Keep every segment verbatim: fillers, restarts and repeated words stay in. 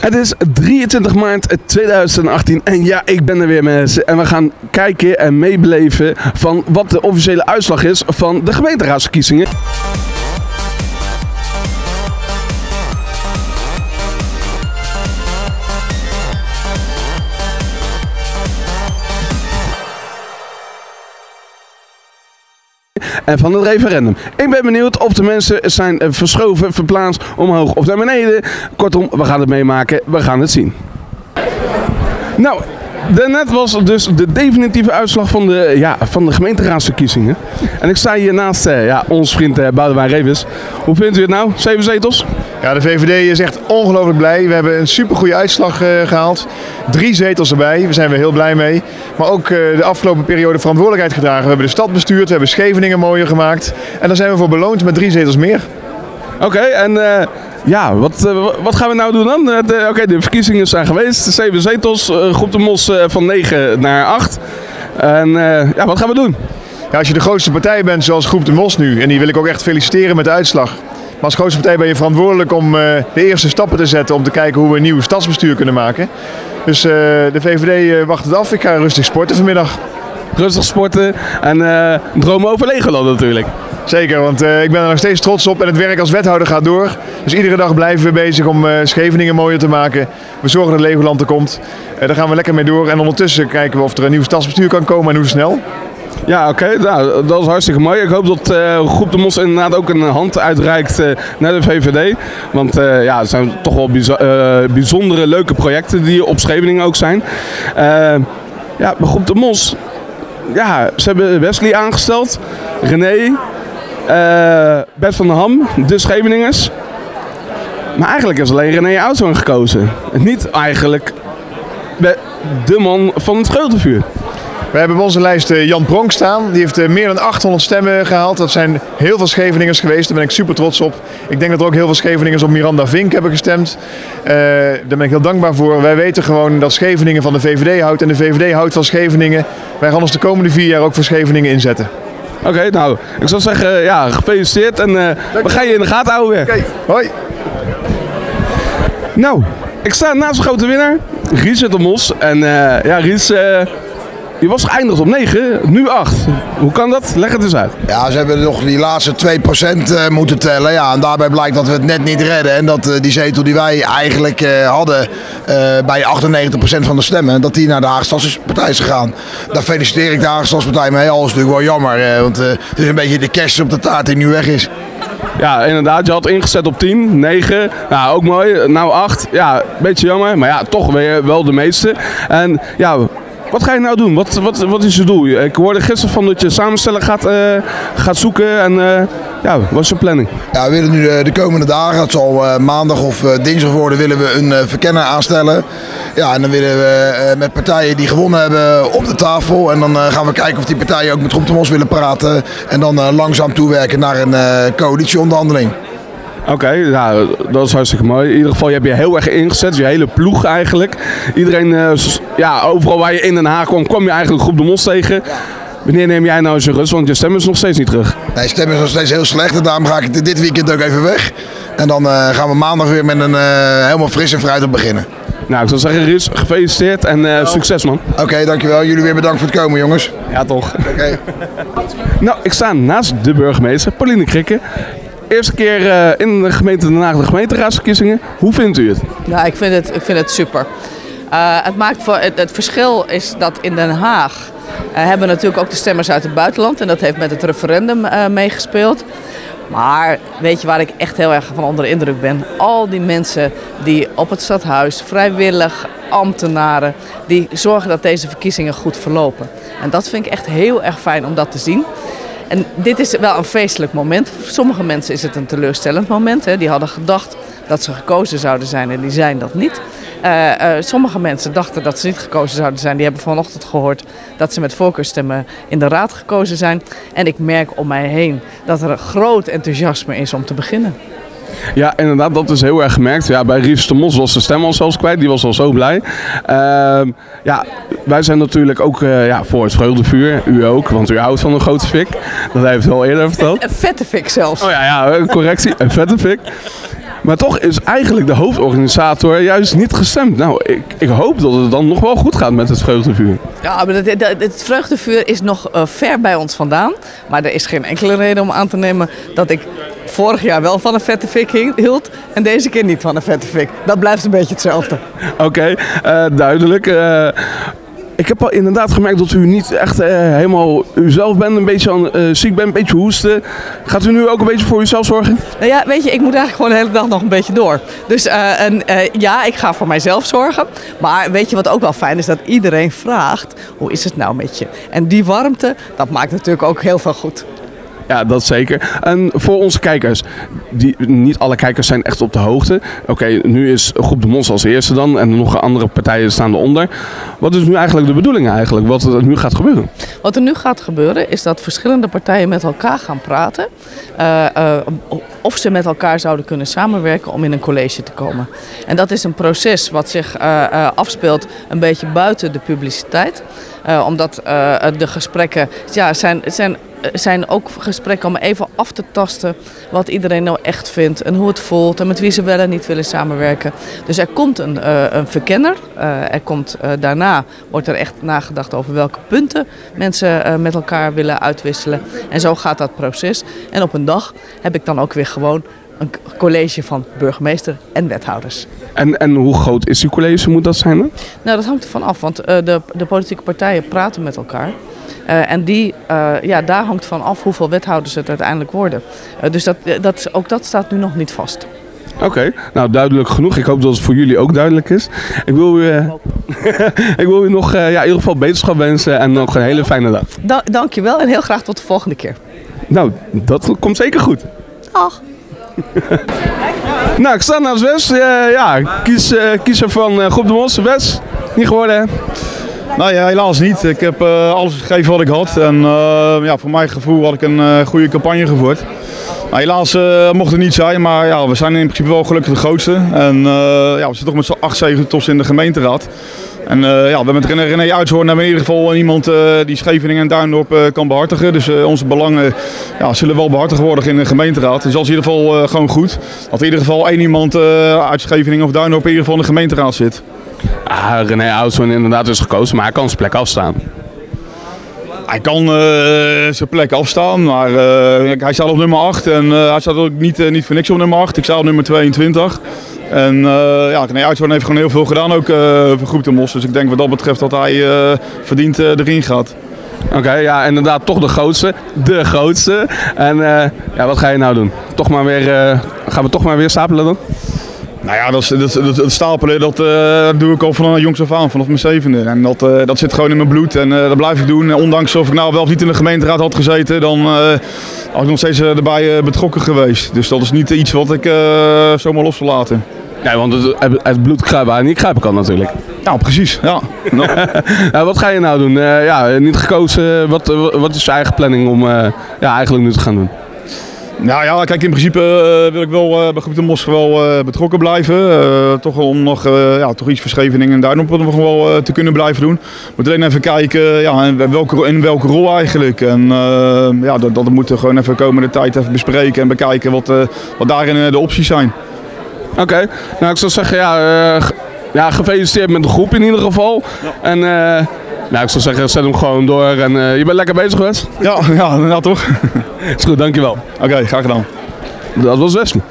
Het is drieëntwintig maart tweeduizend achttien en ja, ik ben er weer mensen. En we gaan kijken en meebeleven van wat de officiële uitslag is van de gemeenteraadsverkiezingen. En van het referendum. Ik ben benieuwd of de mensen zijn verschoven, verplaatst, omhoog of naar beneden. Kortom, we gaan het meemaken, we gaan het zien. Nou, daarnet was dus de definitieve uitslag van de, ja, van de gemeenteraadsverkiezingen. En ik sta hier naast eh, ja, ons vriend eh, Boudewijn Revis. Hoe vindt u het nou? Zeven zetels? Ja, de V V D is echt ongelooflijk blij. We hebben een supergoeie uitslag uh, gehaald. Drie zetels erbij, daar zijn we heel blij mee. Maar ook uh, de afgelopen periode verantwoordelijkheid gedragen. We hebben de stad bestuurd, we hebben Scheveningen mooier gemaakt. En daar zijn we voor beloond met drie zetels meer. Oké, okay, en uh, ja, wat, uh, wat gaan we nou doen dan? Uh, Oké, okay, de verkiezingen zijn geweest. Zeven zetels, uh, Groep de Mos uh, van negen naar acht. En uh, ja, wat gaan we doen? Ja, als je de grootste partij bent zoals Groep de Mos nu, en die wil ik ook echt feliciteren met de uitslag. Maar als grootste partij ben je verantwoordelijk om uh, de eerste stappen te zetten om te kijken hoe we een nieuw stadsbestuur kunnen maken. Dus uh, de V V D uh, wacht het af. Ik ga rustig sporten vanmiddag. Rustig sporten en uh, dromen over Legoland natuurlijk. Zeker, want uh, ik ben er nog steeds trots op en het werk als wethouder gaat door. Dus iedere dag blijven we bezig om uh, Scheveningen mooier te maken. We zorgen dat Legoland er komt. Uh, daar gaan we lekker mee door en ondertussen kijken we of er een nieuw stadsbestuur kan komen en hoe snel. Ja, oké. Okay. Nou, dat is hartstikke mooi. Ik hoop dat uh, Groep de Mos inderdaad ook een hand uitreikt uh, naar de V V D. Want uh, ja, het zijn toch wel bijz uh, bijzondere, leuke projecten die op Scheveningen ook zijn. Uh, ja, maar Groep de Mos, ja, ze hebben Wesley aangesteld, René, uh, Bert van der Ham, de Scheveningers. Maar eigenlijk is alleen René Oudshoorn gekozen. Niet eigenlijk de man van het Geutenvuur. We hebben op onze lijst Jan Bronk staan. Die heeft meer dan achthonderd stemmen gehaald. Dat zijn heel veel Scheveningers geweest. Daar ben ik super trots op. Ik denk dat er ook heel veel Scheveningers op Miranda Vink hebben gestemd. Uh, daar ben ik heel dankbaar voor. Wij weten gewoon dat Scheveningen van de V V D houdt. En de V V D houdt van Scheveningen. Wij gaan ons de komende vier jaar ook voor Scheveningen inzetten. Oké, okay, nou. Ik zou zeggen, ja, gefeliciteerd. En uh, we gaan je in de gaten houden weer. Oké, okay, hoi. Nou, ik sta naast de grote winnaar. Richard de Mos. En uh, ja, Ries... Uh, Je was geëindigd op negen, nu acht. Hoe kan dat? Leg het eens uit. Ja, ze hebben nog die laatste twee procent moeten tellen. Ja, en daarbij blijkt dat we het net niet redden. En dat die zetel die wij eigenlijk hadden bij achtennegentig procent van de stemmen, dat die naar de Haagse Stadspartij is gegaan. Daar feliciteer ik de Haagse Stadspartij mee. Al is natuurlijk wel jammer, want het is een beetje de kerst op de taart die nu weg is. Ja, inderdaad. Je had ingezet op tien, negen, nou ook mooi. Nou acht, ja, een beetje jammer. Maar ja, toch weer wel de meeste. En ja... Wat ga je nou doen? Wat, wat, wat is je doel? Ik hoorde gisteren van dat je samenstellen gaat, uh, gaat zoeken en uh, ja, wat is je planning? Ja, we willen nu de, de komende dagen, het zal uh, maandag of uh, dinsdag worden, willen we een uh, verkenner aanstellen. Ja, en dan willen we uh, met partijen die gewonnen hebben op de tafel en dan uh, gaan we kijken of die partijen ook met Groep de Mos willen praten en dan uh, langzaam toewerken naar een uh, coalitieonderhandeling. Oké, okay, nou, dat is hartstikke mooi. In ieder geval, je hebt je heel erg ingezet. Je hele ploeg eigenlijk. Iedereen, uh, ja, overal waar je in Den Haag kwam, kwam je eigenlijk Groep de Mos tegen. Ja. Wanneer neem jij nou eens je rust? Want je stem is nog steeds niet terug. Nee, stem is nog steeds heel slecht. En daarom ga ik dit weekend ook even weg. En dan uh, gaan we maandag weer met een uh, helemaal fris en fruitig beginnen. Nou, ik zou zeggen, Ries, gefeliciteerd en uh, succes, man. Oké, okay, dankjewel. Jullie weer bedankt voor het komen, jongens. Ja, toch. Oké. Okay. Nou, ik sta naast de burgemeester, Pauline Krikke. Eerste keer in de gemeente Den Haag de gemeenteraadsverkiezingen. Hoe vindt u het? Ja, ik vind het, ik vind het super. Uh, het, maakt voor, het, het verschil is dat in Den Haag uh, hebben natuurlijk ook de stemmers uit het buitenland. En dat heeft met het referendum uh, meegespeeld. Maar weet je waar ik echt heel erg van onder de indruk ben? Al die mensen die op het stadhuis, vrijwillig, ambtenaren, die zorgen dat deze verkiezingen goed verlopen. En dat vind ik echt heel erg fijn om dat te zien. En dit is wel een feestelijk moment. Voor sommige mensen is het een teleurstellend moment. Hè. Die hadden gedacht dat ze gekozen zouden zijn en die zijn dat niet. Uh, uh, sommige mensen dachten dat ze niet gekozen zouden zijn. Die hebben vanochtend gehoord dat ze met voorkeurstemmen in de raad gekozen zijn. En ik merk om mij heen dat er een groot enthousiasme is om te beginnen. Ja, inderdaad, dat is heel erg gemerkt. Ja, bij Richard de Mos was de stem al zelfs kwijt, die was al zo blij. Uh, ja, wij zijn natuurlijk ook uh, ja, voor het vreugdevuur, u ook, want u houdt van een grote fik. Dat heeft u al eerder verteld. Een vette fik zelfs. Oh ja, ja, correctie, een vette fik. Maar toch is eigenlijk de hoofdorganisator juist niet gestemd. Nou, ik, ik hoop dat het dan nog wel goed gaat met het vreugdevuur. Ja, maar het, het vreugdevuur is nog uh, ver bij ons vandaan. Maar er is geen enkele reden om aan te nemen dat ik vorig jaar wel van een vette fik hield en deze keer niet van een vette fik. Dat blijft een beetje hetzelfde. Oké, okay, uh, duidelijk. Uh, Ik heb al inderdaad gemerkt dat u niet echt uh, helemaal uzelf bent, een beetje aan, uh, ziek bent, een beetje hoesten. Gaat u nu ook een beetje voor uzelf zorgen? Nou ja, weet je, ik moet eigenlijk gewoon de hele dag nog een beetje door. Dus uh, en, uh, ja, ik ga voor mijzelf zorgen. Maar weet je wat ook wel fijn is? Dat iedereen vraagt, hoe is het nou met je? En die warmte, dat maakt natuurlijk ook heel veel goed. Ja, dat zeker. En voor onze kijkers, die, niet alle kijkers zijn echt op de hoogte. Oké, okay, nu is Groep de Mos als eerste dan en nog andere partijen staan eronder. Wat is nu eigenlijk de bedoeling eigenlijk, wat er nu gaat gebeuren? Wat er nu gaat gebeuren is dat verschillende partijen met elkaar gaan praten. Uh, uh, of ze met elkaar zouden kunnen samenwerken om in een college te komen. En dat is een proces wat zich uh, uh, afspeelt een beetje buiten de publiciteit. Uh, omdat uh, de gesprekken ja, zijn... zijn zijn ook gesprekken om even af te tasten wat iedereen nou echt vindt en hoe het voelt en met wie ze wel en niet willen samenwerken. Dus er komt een, uh, een verkenner. Uh, er komt, uh, daarna wordt er echt nagedacht over welke punten mensen uh, met elkaar willen uitwisselen. En zo gaat dat proces. En op een dag heb ik dan ook weer gewoon een college van burgemeester en wethouders. En, en hoe groot is die college? Moet dat zijn? Hè? Nou, dat hangt ervan af, want uh, de, de politieke partijen praten met elkaar. Uh, en die, uh, ja, daar hangt van af hoeveel wethouders het uiteindelijk worden. Uh, dus dat, dat, ook dat staat nu nog niet vast. Oké, okay, nou duidelijk genoeg. Ik hoop dat het voor jullie ook duidelijk is. Ik wil u, uh, ik wil u nog uh, ja, in ieder geval beterschap wensen en nog een hele fijne dag. Da Dankjewel en heel graag tot de volgende keer. Nou, dat komt zeker goed. Dag. Nou, ik sta naast Wes. Uh, ja, kies, uh, kiezer van uh, Groep de Mos. Wes, niet geworden hè? Nou ja, helaas niet. Ik heb uh, alles gegeven wat ik had en uh, ja, voor mijn gevoel had ik een uh, goede campagne gevoerd. Nou, helaas uh, mocht het niet zijn, maar ja, we zijn in principe wel gelukkig de grootste. En uh, ja, we zitten toch met z'n acht zetels in de gemeenteraad. En uh, ja, we hebben met René Oudshoorn hebben we in ieder geval iemand uh, die Scheveningen en Duindorp uh, kan behartigen. Dus uh, onze belangen ja, zullen wel behartigd worden in de gemeenteraad. Dus dat is in ieder geval uh, gewoon goed. Dat in ieder geval één iemand uh, uit Scheveningen of Duindorp in ieder geval in de gemeenteraad zit. Ah, René Oudshoorn inderdaad is gekozen, maar hij kan zijn plek afstaan. Hij kan uh, zijn plek afstaan, maar uh, hij staat op nummer acht en uh, hij staat ook niet, uh, niet voor niks op nummer acht. Ik sta op nummer tweeëntwintig. En uh, ja, René Oudshoorn heeft gewoon heel veel gedaan ook uh, voor Groep de Mos. Dus ik denk wat dat betreft dat hij uh, verdiend uh, erin gaat. Oké, okay, ja, inderdaad toch de grootste. De grootste. En uh, ja, wat ga je nou doen? Toch maar weer, uh, gaan we toch maar weer stapelen dan? Nou ja, dat, dat, dat, dat stapelen dat, uh, doe ik al vanaf jongs af aan, vanaf mijn zevende. En dat, uh, dat zit gewoon in mijn bloed en uh, dat blijf ik doen. En ondanks of ik nou wel of niet in de gemeenteraad had gezeten, dan uh, was ik nog steeds uh, erbij uh, betrokken geweest. Dus dat is niet iets wat ik uh, zomaar los wil laten. Ja, want het, het bloed kruipen en niet kruipen kan natuurlijk. Nou, precies. Ja. No. Ja, wat ga je nou doen? Uh, ja, niet gekozen. Wat, wat is je eigen planning om uh, ja, eigenlijk nu te gaan doen? Nou ja, kijk, in principe uh, wil ik wel uh, bij Groep de Mos wel uh, betrokken blijven. Uh, toch om nog uh, ja, toch iets voor Scheveningen en Duindorp nog wel uh, te kunnen blijven doen. We moeten alleen even kijken uh, ja, in, welke, in welke rol eigenlijk. En uh, ja, dat, dat moeten we gewoon even de komende tijd even bespreken en bekijken wat, uh, wat daarin de opties zijn. Oké, okay. Nou ik zou zeggen, ja, uh, ja, gefeliciteerd met de groep in ieder geval. Ja. En, uh, nou, ik zou zeggen, zet hem gewoon door en uh, je bent lekker bezig geweest. Ja, ja, nou toch? Is goed, dankjewel. Oké, okay, graag gedaan. Dat was Wesley.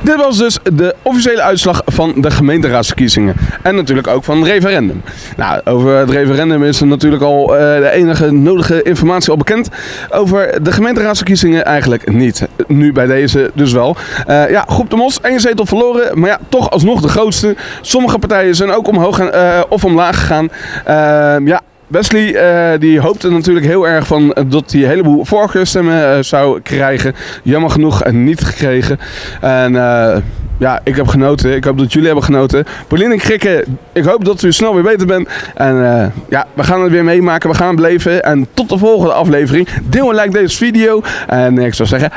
Dit was dus de officiële uitslag van de gemeenteraadsverkiezingen. En natuurlijk ook van het referendum. Nou, over het referendum is natuurlijk al uh, de enige nodige informatie al bekend. Over de gemeenteraadsverkiezingen eigenlijk niet. Nu bij deze dus wel. Uh, ja, Groep de Mos, één zetel verloren. Maar ja, toch alsnog de grootste. Sommige partijen zijn ook omhoog gaan, uh, of omlaag gegaan. Uh, ja. Wesley uh, die hoopte natuurlijk heel erg van dat hij een heleboel voorkeurstemmen uh, zou krijgen. Jammer genoeg uh, niet gekregen. En uh, ja, ik heb genoten. Ik hoop dat jullie hebben genoten. Pauline Krikke, ik hoop dat u snel weer beter bent. En uh, ja, we gaan het weer meemaken. We gaan beleven. En tot de volgende aflevering. Deel en like deze video. En ik zou zeggen,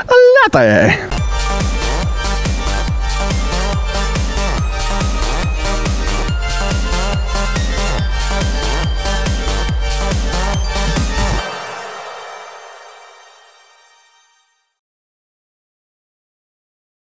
later!